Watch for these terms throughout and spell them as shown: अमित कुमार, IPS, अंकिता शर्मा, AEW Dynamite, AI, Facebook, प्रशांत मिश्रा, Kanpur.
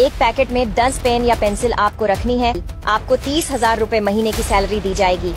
एक पैकेट में 10 पेन या पेंसिल आपको रखनी है। आपको 30,000 रुपए महीने की सैलरी दी जाएगी।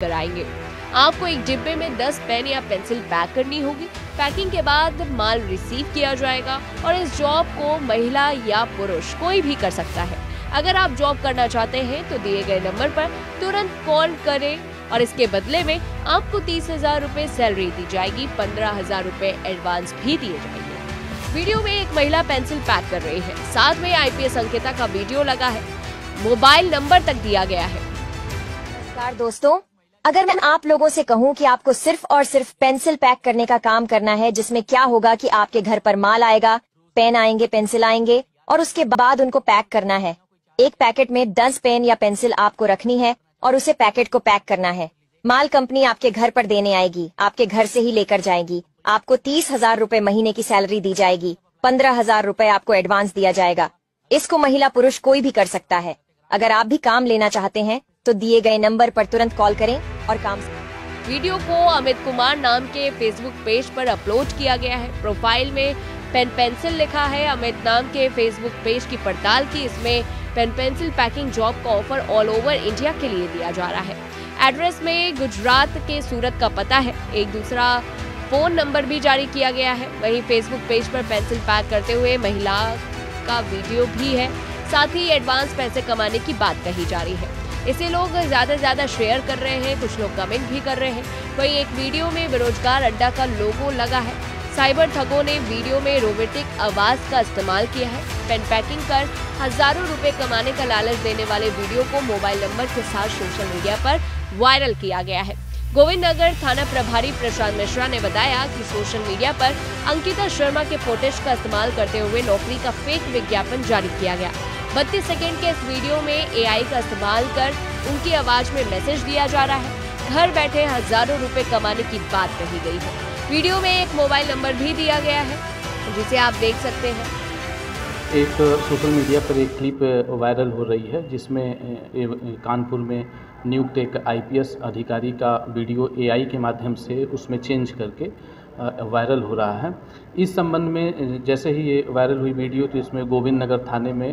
कराएंगे। आपको एक डिब्बे में 10 पेन या पेंसिल पैक करनी होगी। पैकिंग के बाद माल रिसीव किया जाएगा और इस जॉब को महिला या पुरुष कोई भी कर सकता है। अगर आप जॉब करना चाहते हैं तो दिए गए नंबर पर तुरंत कॉल करें और इसके बदले में आपको 30,000 रुपए सैलरी दी जाएगी। 15,000 रुपए एडवांस भी दिए जाएंगे। वीडियो में एक महिला पेंसिल पैक कर रही है, साथ में IPS अंकिता का वीडियो लगा है। मोबाइल नंबर तक दिया गया है। दोस्तों, अगर मैं आप लोगों से कहूं कि आपको सिर्फ और सिर्फ पेंसिल पैक करने का काम करना है, जिसमें क्या होगा कि आपके घर पर माल आएगा, पेन आएंगे, पेंसिल आएंगे और उसके बाद उनको पैक करना है। एक पैकेट में 10 पेन या पेंसिल आपको रखनी है और उसे पैकेट को पैक करना है। माल कंपनी आपके घर पर देने आएगी, आपके घर से ही लेकर जाएगी। आपको 30,000 रुपए महीने की सैलरी दी जाएगी। 15,000 रुपए आपको एडवांस दिया जाएगा। इसको महिला पुरुष कोई भी कर सकता है। अगर आप भी काम लेना चाहते हैं तो दिए गए नंबर पर तुरंत कॉल करें और काम। वीडियो को अमित कुमार नाम के फेसबुक पेज पर अपलोड किया गया है। प्रोफाइल में पेन पेंसिल लिखा है। अमित नाम के फेसबुक पेज की पड़ताल की। इसमें पेन पेंसिल पैकिंग जॉब का ऑफर ऑल ओवर इंडिया के लिए दिया जा रहा है। एड्रेस में गुजरात के सूरत का पता है। एक दूसरा फोन नंबर भी जारी किया गया है। वहीं फेसबुक पेज पर पेंसिल पैक करते हुए महिला का वीडियो भी है। साथ ही एडवांस पैसे कमाने की बात कही जा रही है। इसे लोग ज़्यादा से ज़्यादा शेयर कर रहे हैं, कुछ लोग कमेंट भी कर रहे हैं। वहीं एक वीडियो में बेरोजगार अड्डा का लोगो लगा है। साइबर ठगों ने वीडियो में रोबोटिक आवाज़ का इस्तेमाल किया है। पेन पैकिंग कर हज़ारों रुपए कमाने का लालच देने वाले वीडियो को मोबाइल नंबर के साथ सोशल मीडिया पर वायरल किया गया है। गोविंद नगर थाना प्रभारी प्रशांत मिश्रा ने बताया कि सोशल मीडिया पर अंकिता शर्मा के फोटेज का इस्तेमाल करते हुए नौकरी का फेक विज्ञापन जारी किया गया। 32 सेकेंड के इस वीडियो में AI का इस्तेमाल कर उनकी आवाज में मैसेज दिया जा रहा है। घर बैठे हजारों रुपए कमाने की बात कही गई है। वीडियो में एक मोबाइल नंबर भी दिया गया है, जिसे आप देख सकते हैं। एक सोशल मीडिया पर एक क्लिप वायरल हो रही है, जिसमें कानपुर में नियुक्त एक IPS अधिकारी का वीडियो AI के माध्यम से उसमें चेंज करके वायरल हो रहा है। इस संबंध में जैसे ही ये वायरल हुई वीडियो, तो इसमें गोविंद नगर थाने में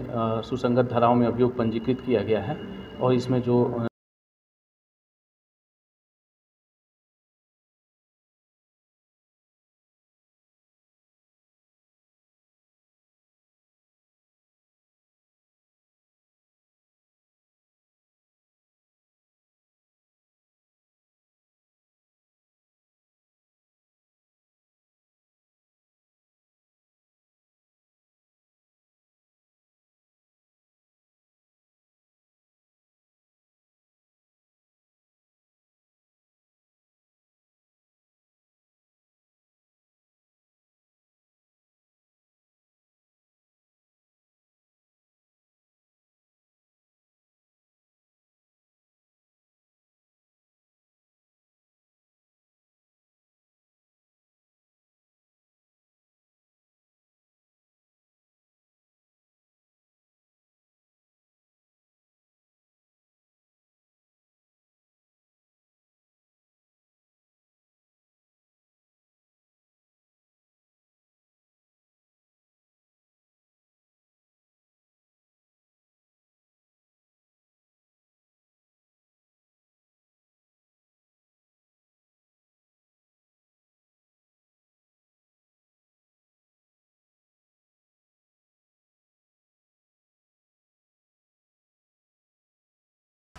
सुसंगत धाराओं में अभियोग पंजीकृत किया गया है और इसमें जो